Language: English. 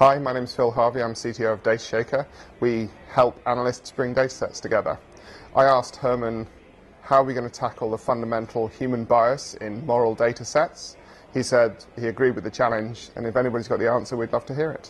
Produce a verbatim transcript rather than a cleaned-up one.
Hi, my name is Phil Harvey. I'm C T O of DataShaka. We help analysts bring datasets together. I asked Herman, how are we going to tackle the fundamental human bias in moral datasets? He said he agreed with the challenge, and if anybody's got the answer, we'd love to hear it.